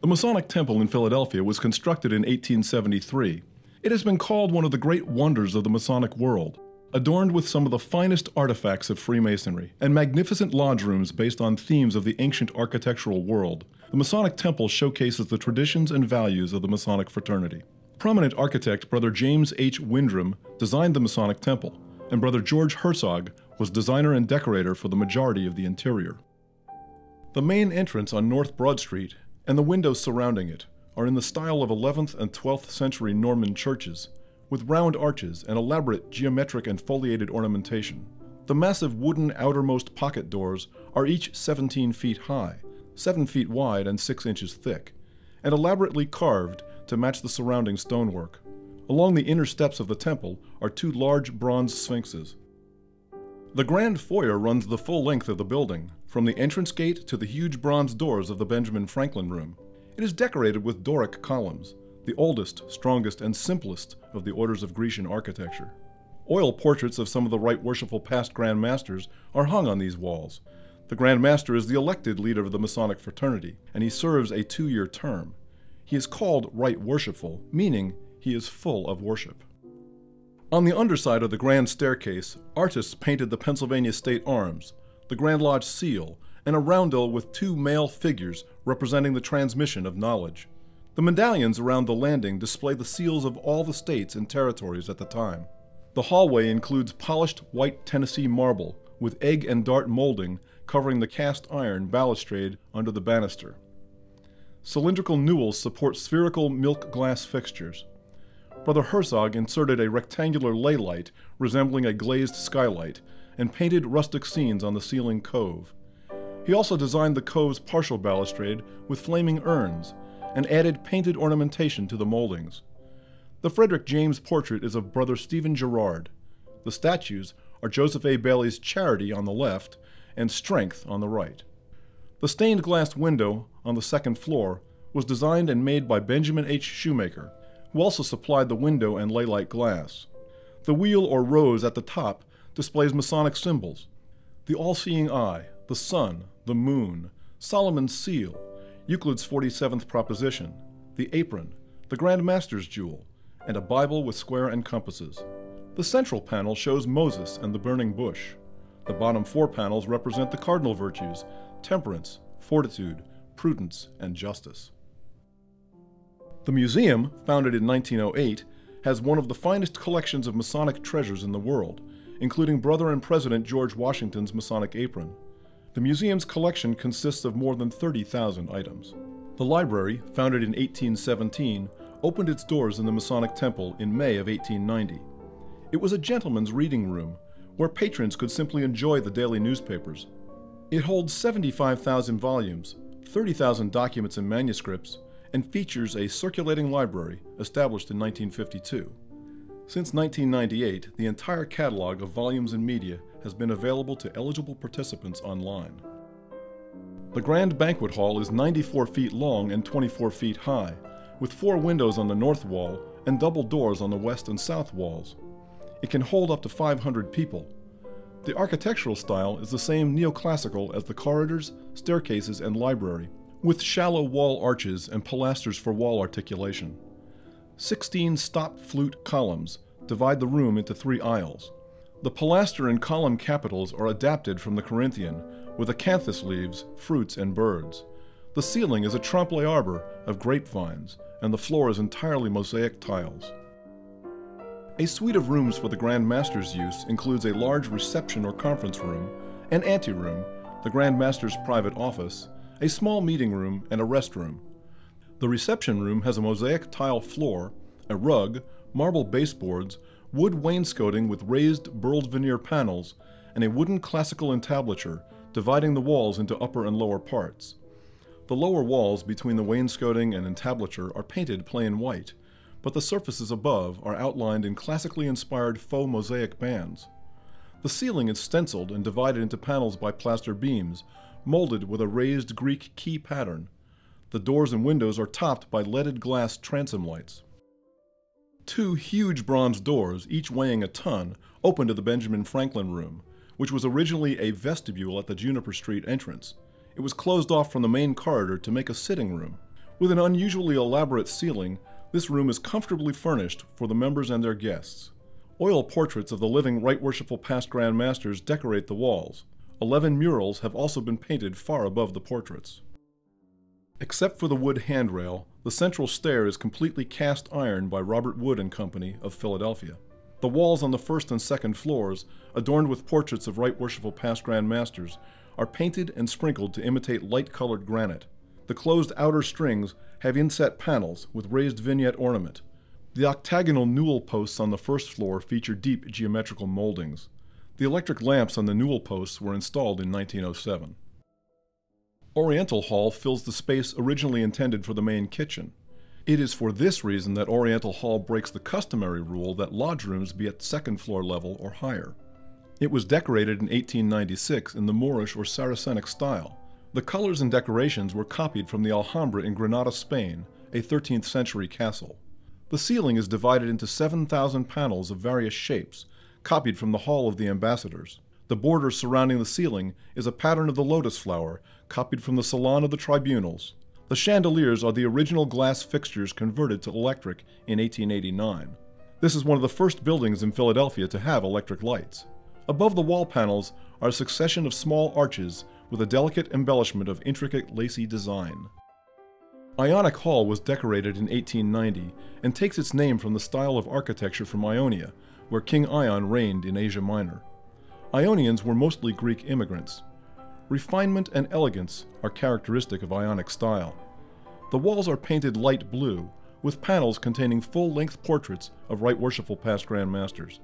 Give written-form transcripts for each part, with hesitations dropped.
The Masonic Temple in Philadelphia was constructed in 1873. It has been called one of the great wonders of the Masonic world, adorned with some of the finest artifacts of Freemasonry and magnificent lodge rooms based on themes of the ancient architectural world. The Masonic Temple showcases the traditions and values of the Masonic fraternity. Prominent architect Brother James H. Windrum designed the Masonic Temple, and Brother George Herzog was designer and decorator for the majority of the interior. The main entrance on North Broad Street and the windows surrounding it are in the style of 11th and 12th century Norman churches, with round arches and elaborate geometric and foliated ornamentation. The massive wooden outermost pocket doors are each 17 feet high, 7 feet wide and 6 inches thick, and elaborately carved to match the surrounding stonework. Along the inner steps of the temple are two large bronze sphinxes. The grand foyer runs the full length of the building, from the entrance gate to the huge bronze doors of the Benjamin Franklin room. It is decorated with Doric columns, the oldest, strongest, and simplest of the orders of Grecian architecture. Oil portraits of some of the Right Worshipful past Grand Masters are hung on these walls. The Grand Master is the elected leader of the Masonic fraternity, and he serves a 2-year term. He is called Right Worshipful, meaning he is full of worship. On the underside of the grand staircase, artists painted the Pennsylvania state arms, the Grand Lodge seal, and a roundel with two male figures representing the transmission of knowledge. The medallions around the landing display the seals of all the states and territories at the time. The hallway includes polished white Tennessee marble with egg and dart molding covering the cast iron balustrade under the banister. Cylindrical newels support spherical milk glass fixtures. Brother Herzog inserted a rectangular ley light resembling a glazed skylight and painted rustic scenes on the ceiling cove. He also designed the cove's partial balustrade with flaming urns and added painted ornamentation to the moldings. The Frederick James portrait is of Brother Stephen Girard. The statues are Joseph A. Bailey's Charity on the left and Strength on the right. The stained glass window on the second floor was designed and made by Benjamin H. Shoemaker, who also supplied the window and laylight glass. The wheel or rose at the top displays Masonic symbols: the all-seeing eye, the sun, the moon, Solomon's seal, Euclid's 47th proposition, the apron, the Grand Master's jewel, and a Bible with square and compasses. The central panel shows Moses and the burning bush. The bottom four panels represent the cardinal virtues: temperance, fortitude, prudence, and justice. The museum, founded in 1908, has one of the finest collections of Masonic treasures in the world, including Brother and President George Washington's Masonic apron. The museum's collection consists of more than 30,000 items. The library, founded in 1817, opened its doors in the Masonic Temple in May of 1890. It was a gentleman's reading room where patrons could simply enjoy the daily newspapers. It holds 75,000 volumes, 30,000 documents and manuscripts, and features a circulating library established in 1952. Since 1998, the entire catalog of volumes and media has been available to eligible participants online. The Grand Banquet Hall is 94 feet long and 24 feet high, with 4 windows on the north wall and double doors on the west and south walls. It can hold up to 500 people. The architectural style is the same neoclassical as the corridors, staircases, and library, with shallow wall arches and pilasters for wall articulation. 16 stop flute columns divide the room into 3 aisles. The pilaster and column capitals are adapted from the Corinthian, with acanthus leaves, fruits, and birds. The ceiling is a trempe arbor of grapevines, and the floor is entirely mosaic tiles. A suite of rooms for the Grand Master's use includes a large reception or conference room, an anteroom, the Grand Master's private office, a small meeting room, and a restroom. The reception room has a mosaic tile floor, a rug, marble baseboards, wood wainscoting with raised burled veneer panels, and a wooden classical entablature dividing the walls into upper and lower parts. The lower walls between the wainscoting and entablature are painted plain white, but the surfaces above are outlined in classically inspired faux mosaic bands. The ceiling is stenciled and divided into panels by plaster beams, molded with a raised Greek key pattern. The doors and windows are topped by leaded glass transom lights. 2 huge bronze doors, each weighing a ton, open to the Benjamin Franklin room, which was originally a vestibule at the Juniper Street entrance. It was closed off from the main corridor to make a sitting room. With an unusually elaborate ceiling, this room is comfortably furnished for the members and their guests. Oil portraits of the living Right Worshipful Past Grand Masters decorate the walls. 11 murals have also been painted far above the portraits. Except for the wood handrail, the central stair is completely cast iron by Robert Wood and Company of Philadelphia. The walls on the first and second floors, adorned with portraits of Right Worshipful Past Grand Masters, are painted and sprinkled to imitate light-colored granite. The closed outer strings have inset panels with raised vignette ornament. The octagonal newel posts on the first floor feature deep geometrical moldings. The electric lamps on the newel posts were installed in 1907. Oriental Hall fills the space originally intended for the main kitchen. It is for this reason that Oriental Hall breaks the customary rule that lodge rooms be at second floor level or higher. It was decorated in 1896 in the Moorish or Saracenic style. The colors and decorations were copied from the Alhambra in Granada, Spain, a 13th century castle. The ceiling is divided into 7,000 panels of various shapes, copied from the Hall of the Ambassadors. The border surrounding the ceiling is a pattern of the lotus flower, copied from the Salon of the Tribunals. The chandeliers are the original glass fixtures converted to electric in 1889. This is one of the first buildings in Philadelphia to have electric lights. Above the wall panels are a succession of small arches with a delicate embellishment of intricate lacy design. Ionic Hall was decorated in 1890 and takes its name from the style of architecture from Ionia, where King Ion reigned in Asia Minor. Ionians were mostly Greek immigrants. Refinement and elegance are characteristic of Ionic style. The walls are painted light blue, with panels containing full-length portraits of Right Worshipful Past Grand Masters.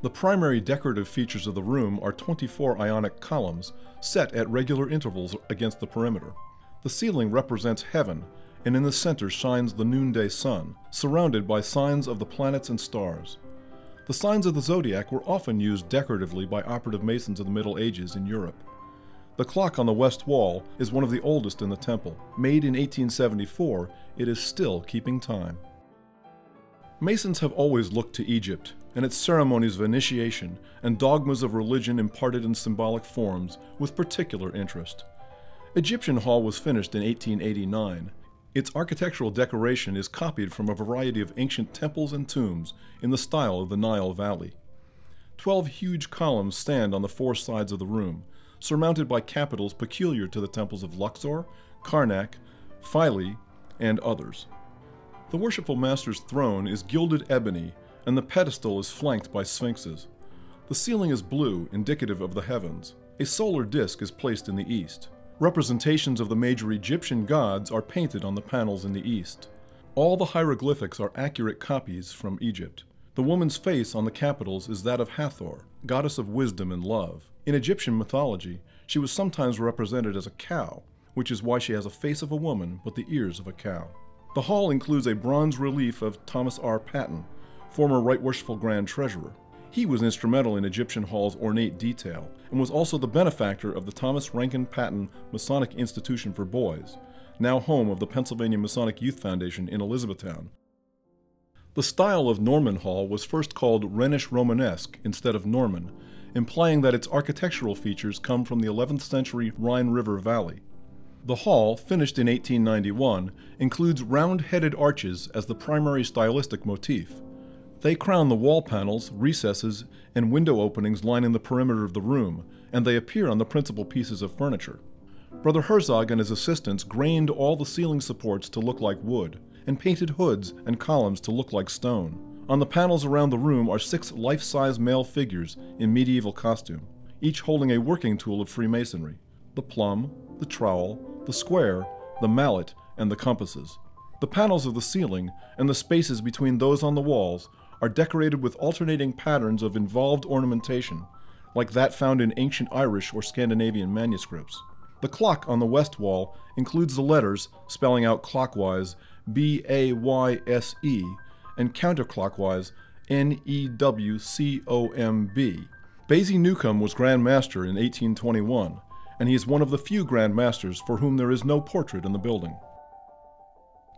The primary decorative features of the room are 24 Ionic columns set at regular intervals against the perimeter. The ceiling represents heaven, and in the center shines the noonday sun, surrounded by signs of the planets and stars. The signs of the zodiac were often used decoratively by operative masons of the Middle Ages in Europe. The clock on the west wall is one of the oldest in the temple. Made in 1874, it is still keeping time. Masons have always looked to Egypt and its ceremonies of initiation and dogmas of religion imparted in symbolic forms with particular interest. Egyptian Hall was finished in 1889. Its architectural decoration is copied from a variety of ancient temples and tombs in the style of the Nile Valley. 12 huge columns stand on the four sides of the room, surmounted by capitals peculiar to the temples of Luxor, Karnak, Philae, and others. The Worshipful Master's throne is gilded ebony, and the pedestal is flanked by sphinxes. The ceiling is blue, indicative of the heavens. A solar disk is placed in the east. Representations of the major Egyptian gods are painted on the panels in the east. All the hieroglyphics are accurate copies from Egypt. The woman's face on the capitals is that of Hathor, goddess of wisdom and love. In Egyptian mythology, she was sometimes represented as a cow, which is why she has a face of a woman but the ears of a cow. The hall includes a bronze relief of Thomas R. Patton, former Right Worshipful Grand Treasurer. He was instrumental in Egyptian Hall's ornate detail, and was also the benefactor of the Thomas Rankin Patton Masonic Institution for Boys, now home of the Pennsylvania Masonic Youth Foundation in Elizabethtown. The style of Norman Hall was first called Rhenish Romanesque instead of Norman, implying that its architectural features come from the 11th century Rhine River Valley. The hall, finished in 1891, includes round-headed arches as the primary stylistic motif. They crown the wall panels, recesses, and window openings lining the perimeter of the room, and they appear on the principal pieces of furniture. Brother Herzog and his assistants grained all the ceiling supports to look like wood, and painted hoods and columns to look like stone. On the panels around the room are 6 life-size male figures in medieval costume, each holding a working tool of Freemasonry: the plumb, the trowel, the square, the mallet, and the compasses. The panels of the ceiling, and the spaces between those on the walls, are decorated with alternating patterns of involved ornamentation, like that found in ancient Irish or Scandinavian manuscripts. The clock on the west wall includes the letters, spelling out clockwise, B-A-Y-S-E, and counterclockwise, N-E-W-C-O-M-B. Baysey Newcomb was Grand Master in 1821, and he is one of the few Grand Masters for whom there is no portrait in the building.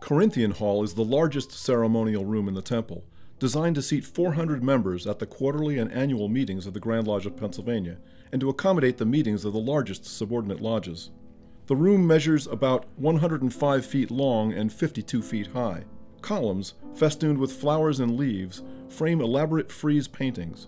Corinthian Hall is the largest ceremonial room in the temple, designed to seat 400 members at the quarterly and annual meetings of the Grand Lodge of Pennsylvania, and to accommodate the meetings of the largest subordinate lodges. The room measures about 105 feet long and 52 feet high. Columns, festooned with flowers and leaves, frame elaborate frieze paintings.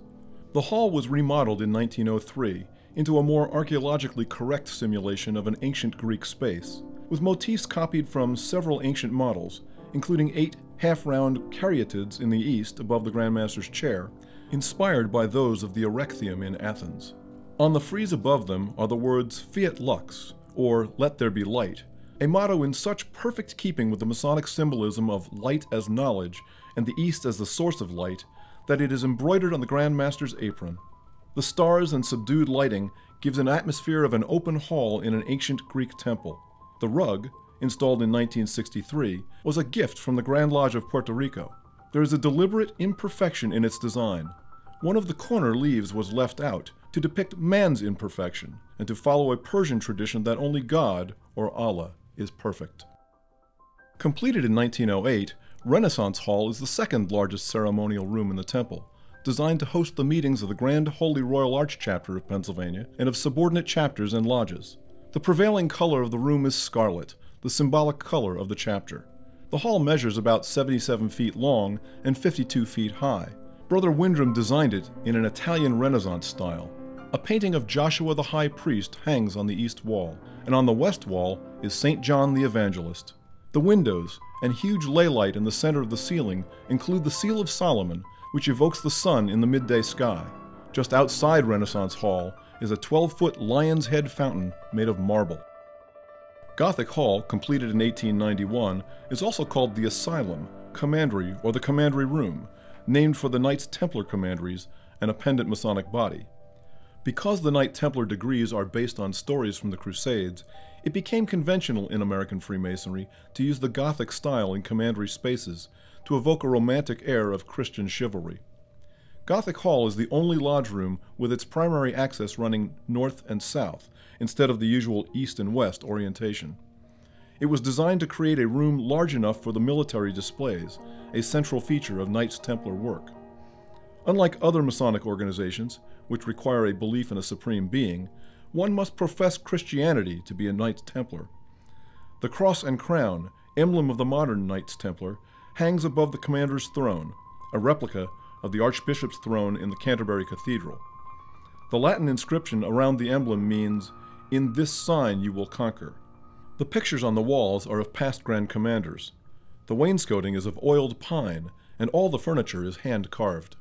The hall was remodeled in 1903 into a more archaeologically correct simulation of an ancient Greek space, with motifs copied from several ancient models, including 8 half-round caryatids in the east above the Grand Master's chair, inspired by those of the Erechtheum in Athens. On the frieze above them are the words Fiat Lux, or Let There Be Light, a motto in such perfect keeping with the Masonic symbolism of light as knowledge and the East as the source of light that it is embroidered on the Grand Master's apron. The stars and subdued lighting gives an atmosphere of an open hall in an ancient Greek temple. The rug, installed in 1963, was a gift from the Grand Lodge of Puerto Rico. There is a deliberate imperfection in its design. One of the corner leaves was left out to depict man's imperfection and to follow a Persian tradition that only God, or Allah, is perfect. Completed in 1908, Renaissance Hall is the second largest ceremonial room in the temple, designed to host the meetings of the Grand Holy Royal Arch Chapter of Pennsylvania and of subordinate chapters and lodges. The prevailing color of the room is scarlet, the symbolic color of the chapter. The hall measures about 77 feet long and 52 feet high. Brother Windrum designed it in an Italian Renaissance style. A painting of Joshua the High Priest hangs on the east wall, and on the west wall is St. John the Evangelist. The windows and huge ley light in the center of the ceiling include the Seal of Solomon, which evokes the sun in the midday sky. Just outside Renaissance Hall is a 12-foot lion's head fountain made of marble. Gothic Hall, completed in 1891, is also called the Asylum, Commandery, or the Commandery Room, named for the Knights Templar Commanderies and a pendant Masonic body. Because the Knight Templar degrees are based on stories from the Crusades, it became conventional in American Freemasonry to use the Gothic style in commandery spaces to evoke a romantic air of Christian chivalry. Gothic Hall is the only lodge room with its primary access running north and south, instead of the usual east and west orientation. It was designed to create a room large enough for the military displays, a central feature of Knights Templar work. Unlike other Masonic organizations, which require a belief in a supreme being, one must profess Christianity to be a Knights Templar. The cross and crown, emblem of the modern Knights Templar, hangs above the commander's throne, a replica of the Archbishop's throne in the Canterbury Cathedral. The Latin inscription around the emblem means, "In this sign you will conquer." The pictures on the walls are of past Grand Commanders. The wainscoting is of oiled pine, and all the furniture is hand-carved.